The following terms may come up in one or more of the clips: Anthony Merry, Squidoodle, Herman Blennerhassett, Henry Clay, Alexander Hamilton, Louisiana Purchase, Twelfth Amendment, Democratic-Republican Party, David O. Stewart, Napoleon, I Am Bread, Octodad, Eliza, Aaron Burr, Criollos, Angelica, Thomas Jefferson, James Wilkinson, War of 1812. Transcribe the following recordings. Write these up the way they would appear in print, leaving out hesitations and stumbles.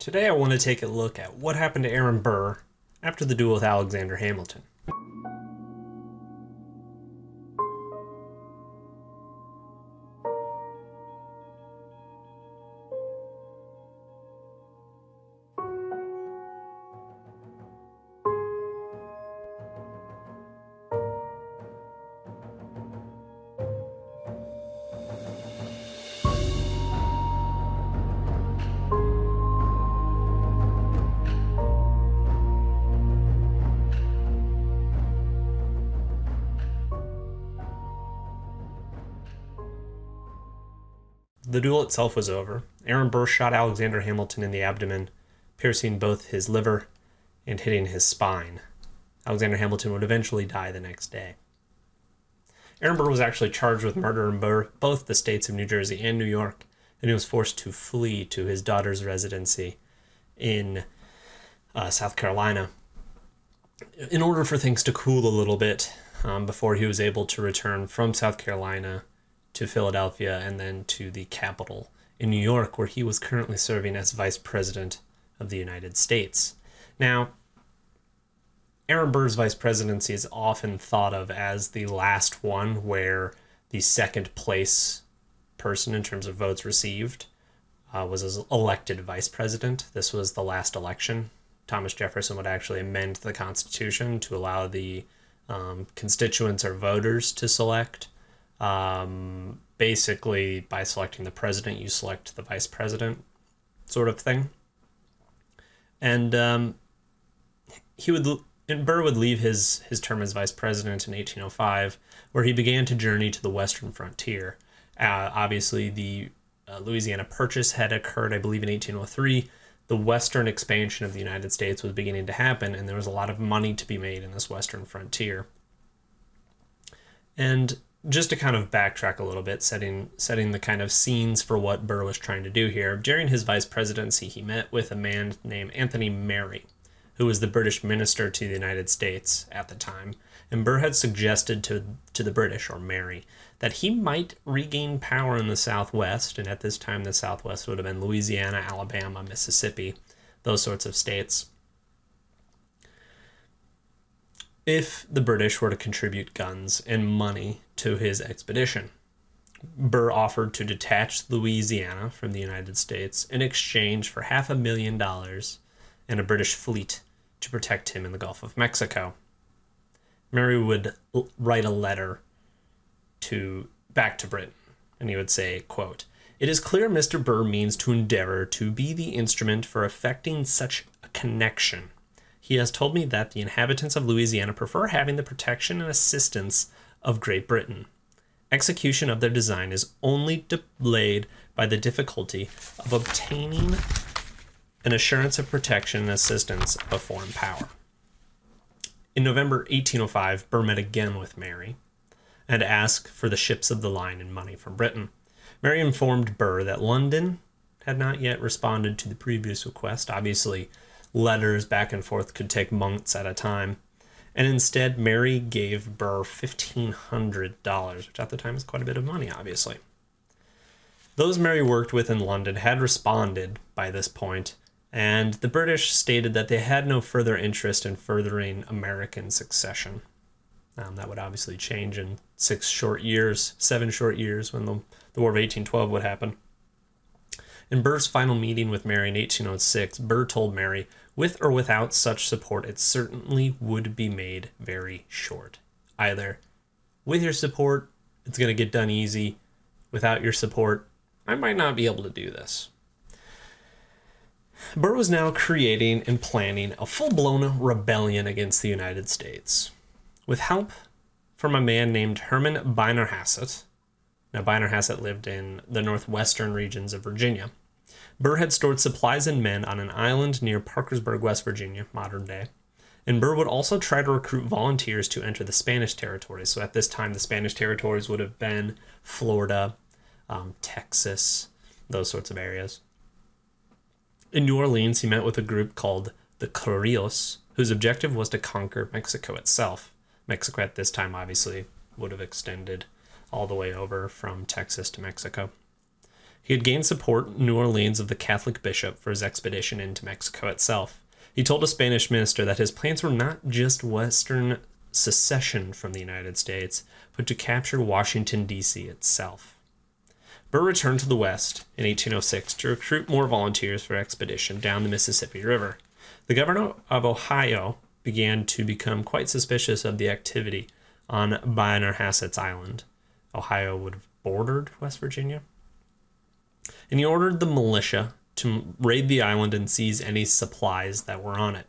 Today I want to take a look at what happened to Aaron Burr after the duel with Alexander Hamilton. The duel itself was over. Aaron Burr shot Alexander Hamilton in the abdomen, piercing both his liver and hitting his spine. Alexander Hamilton would eventually die the next day. Aaron Burr was actually charged with murder in both the states of New Jersey and New York, and he was forced to flee to his daughter's residency in South Carolina in order for things to cool a little bit before he was able to return from South Carolina to Philadelphia and then to the Capitol in New York, where he was currently serving as Vice President of the United States. Now, Aaron Burr's vice presidency is often thought of as the last one where the second place person in terms of votes received was elected vice president. This was the last election. Thomas Jefferson would actually amend the Constitution to allow the constituents or voters to select. Basically, by selecting the president, you select the vice president, sort of thing. And Burr would leave his term as vice president in 1805, where he began to journey to the western frontier. Obviously, the Louisiana Purchase had occurred, I believe, in 1803. The western expansion of the United States was beginning to happen, and there was a lot of money to be made in this western frontier. And just to kind of backtrack a little bit, setting the kind of scenes for what Burr was trying to do here. During his vice presidency, he met with a man named Anthony Merry, who was the British minister to the United States at the time. And Burr had suggested to the British, or Merry, that he might regain power in the Southwest. And at this time, the Southwest would have been Louisiana, Alabama, Mississippi, those sorts of states, if the British were to contribute guns and money to his expedition. Burr offered to detach Louisiana from the United States in exchange for $500,000 and a British fleet to protect him in the Gulf of Mexico. Merry would write a letter back to Britain, and he would say, quote, "It is clear Mr. Burr means to endeavor to be the instrument for effecting such a connection. He has told me that the inhabitants of Louisiana prefer having the protection and assistance of Great Britain. Execution of their design is only delayed by the difficulty of obtaining an assurance of protection and assistance of a foreign power." In November 1805, Burr met again with Merry and asked for the ships of the line and money from Britain. Merry informed Burr that London had not yet responded to the previous request. Obviously, letters back and forth could take months at a time. And instead, Merry gave Burr $1,500, which at the time is quite a bit of money, obviously. Those Merry worked with in London had responded by this point, and the British stated that they had no further interest in furthering American succession. That would obviously change in seven short years, when the War of 1812 would happen. In Burr's final meeting with Merry in 1806, Burr told Merry, "With or without such support, it certainly would be made very short. Either with your support, it's going to get done easy. Without your support, I might not be able to do this." Burr was now creating and planning a full-blown rebellion against the United States, with help from a man named Herman Blennerhassett. Now, Blennerhassett lived in the northwestern regions of Virginia. Burr had stored supplies and men on an island near Parkersburg, West Virginia, modern day. And Burr would also try to recruit volunteers to enter the Spanish territories. So at this time, the Spanish territories would have been Florida, Texas, those sorts of areas. In New Orleans, he met with a group called the Criollos, whose objective was to conquer Mexico itself. Mexico at this time, obviously, would have extended all the way over from Texas to Mexico. He had gained support in New Orleans of the Catholic bishop for his expedition into Mexico itself. He told a Spanish minister that his plans were not just Western secession from the United States, but to capture Washington, D.C. itself. Burr returned to the West in 1806 to recruit more volunteers for expedition down the Mississippi River. The governor of Ohio began to become quite suspicious of the activity on Blennerhassett's Island. Ohio would have bordered West Virginia. And he ordered the militia to raid the island and seize any supplies that were on it.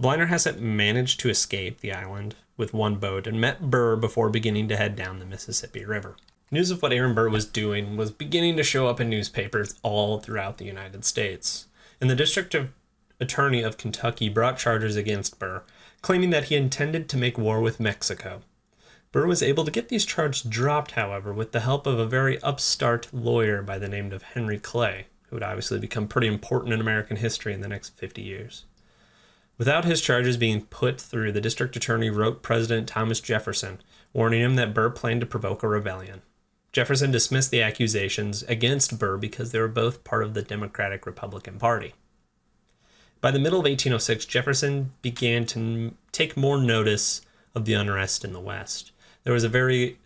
Blennerhassett managed to escape the island with one boat and met Burr before beginning to head down the Mississippi River. News of what Aaron Burr was doing was beginning to show up in newspapers all throughout the United States. And the district attorney of Kentucky brought charges against Burr, claiming that he intended to make war with Mexico. Burr was able to get these charges dropped, however, with the help of a very upstart lawyer by the name of Henry Clay, who would obviously become pretty important in American history in the next 50 years. Without his charges being put through, the district attorney wrote President Thomas Jefferson, warning him that Burr planned to provoke a rebellion. Jefferson dismissed the accusations against Burr because they were both part of the Democratic-Republican Party. By the middle of 1806, Jefferson began to take more notice of the unrest in the West. There was a very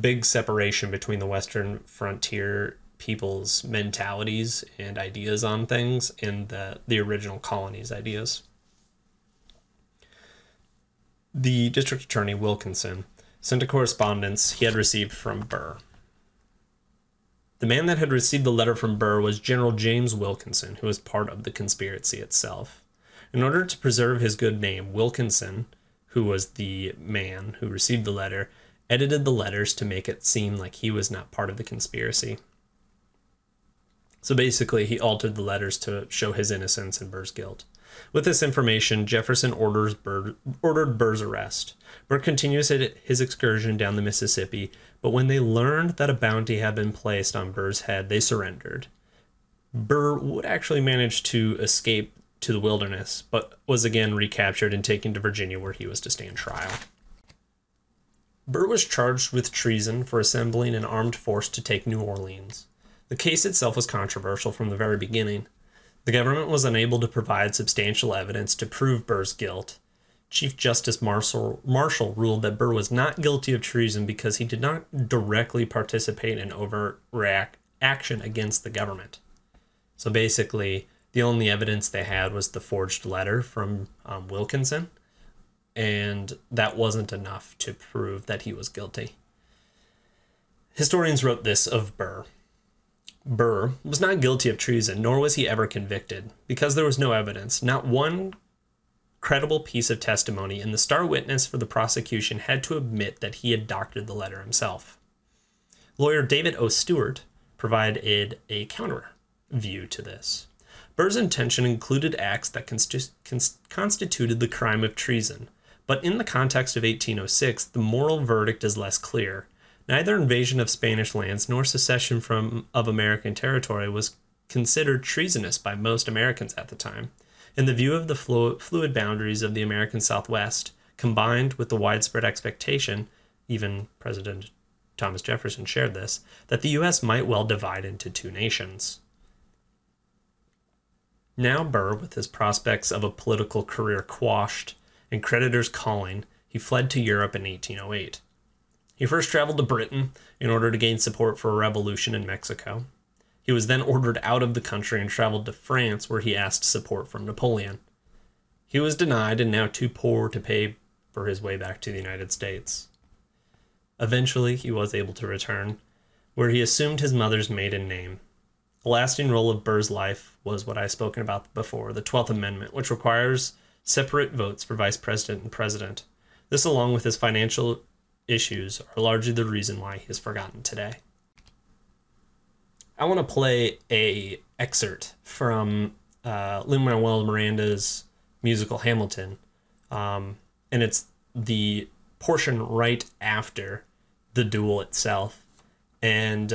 big separation between the Western frontier people's mentalities and ideas on things and the original colonies' ideas. The district attorney, Wilkinson, sent a correspondence he had received from Burr. The man that had received the letter from Burr was General James Wilkinson, who was part of the conspiracy itself. In order to preserve his good name, Wilkinson, who was the man who received the letter, edited the letters to make it seem like he was not part of the conspiracy. So basically, he altered the letters to show his innocence and Burr's guilt. With this information, Jefferson ordered Burr's arrest. Burr continues his excursion down the Mississippi, but when they learned that a bounty had been placed on Burr's head, they surrendered. Burr would actually manage to escape to the wilderness, but was again recaptured and taken to Virginia, where he was to stand trial. Burr was charged with treason for assembling an armed force to take New Orleans. The case itself was controversial from the very beginning. The government was unable to provide substantial evidence to prove Burr's guilt. Chief Justice Marshall ruled that Burr was not guilty of treason because he did not directly participate in overt action against the government. So basically, the only evidence they had was the forged letter from Wilkinson, and that wasn't enough to prove that he was guilty. Historians wrote this of Burr. Burr was not guilty of treason, nor was he ever convicted, because there was no evidence, not one credible piece of testimony, and the star witness for the prosecution had to admit that he had doctored the letter himself. Lawyer David O. Stewart provided a counter view to this. Burr's intention included acts that constituted the crime of treason, but in the context of 1806, the moral verdict is less clear. Neither invasion of Spanish lands nor secession of American territory was considered treasonous by most Americans at the time. In the view of the fluid boundaries of the American Southwest, combined with the widespread expectation, even President Thomas Jefferson shared this, that the U.S. might well divide into two nations. Now Burr, with his prospects of a political career quashed and creditors calling, he fled to Europe in 1808. He first traveled to Britain in order to gain support for a revolution in Mexico. He was then ordered out of the country and traveled to France, where he asked support from Napoleon. He was denied and now too poor to pay for his way back to the United States. Eventually, he was able to return, where he assumed his mother's maiden name. The lasting role of Burr's life was what I've spoken about before, the 12th Amendment, which requires separate votes for vice president and president. This, along with his financial issues, are largely the reason why he is forgotten today. I want to play an excerpt from Lin-Manuel Miranda's musical Hamilton, and it's the portion right after the duel itself, and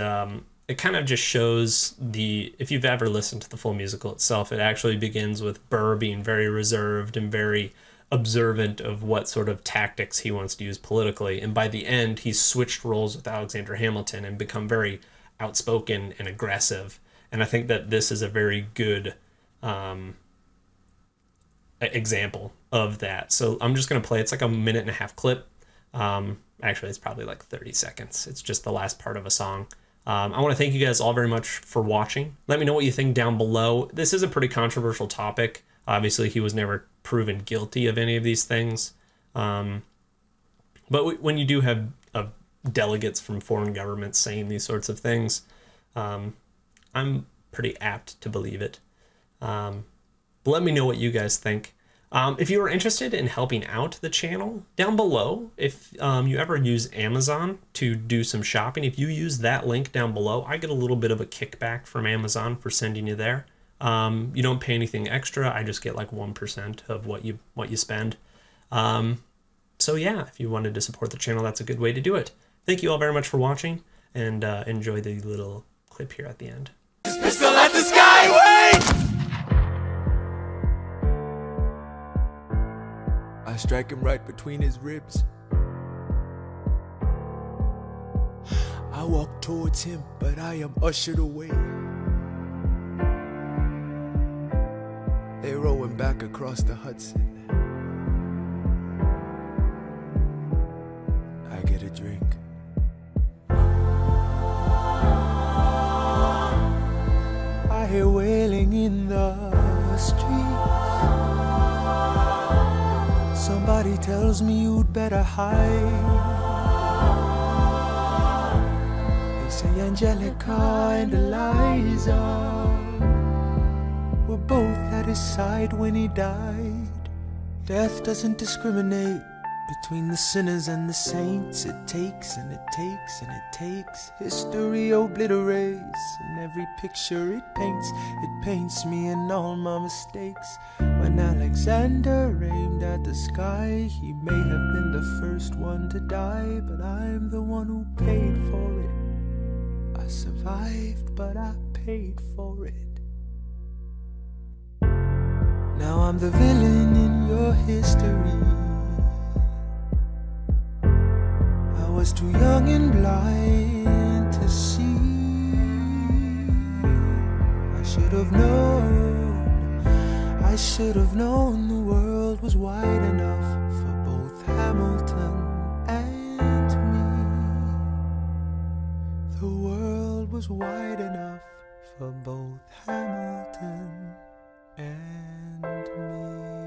it kind of just shows if you've ever listened to the full musical itself, it actually begins with Burr being very reserved and very observant of what sort of tactics he wants to use politically, and by the end he's switched roles with Alexander Hamilton and become very outspoken and aggressive. And I think that this is a very good example of that. So I'm just going to play, it's like a 1.5-minute clip. Actually, it's probably like 30 seconds. It's just the last part of a song. I want to thank you guys all very much for watching. Let me know what you think down below. This is a pretty controversial topic. Obviously, he was never proven guilty of any of these things. But when you do have delegates from foreign governments saying these sorts of things, I'm pretty apt to believe it. But let me know what you guys think. If you are interested in helping out the channel, down below, if you ever use Amazon to do some shopping, if you use that link down below, I get a little bit of a kickback from Amazon for sending you there. You don't pay anything extra. I just get like 1% of what you spend. So yeah, if you wanted to support the channel, that's a good way to do it. Thank you all very much for watching, and enjoy the little clip here at the end. Pistol at the skyway! I strike him right between his ribs. I walk towards him, but I am ushered away. They row him back across the Hudson. I get a drink. I hear wailing in the streets. Somebody tells me you'd better hide. They say Angelica and Eliza were both at his side when he died. Death doesn't discriminate between the sinners and the saints. It takes and it takes and it takes. History obliterates, and every picture it paints. It paints me and all my mistakes. When Alexander aimed at the sky, he may have been the first one to die, but I'm the one who paid for it. I survived, but I paid for it. Now I'm the villain in your history. I was too young and blind to see. I should have known, I should have known the world was wide enough for both Hamilton and me. The world was wide enough for both Hamilton and me.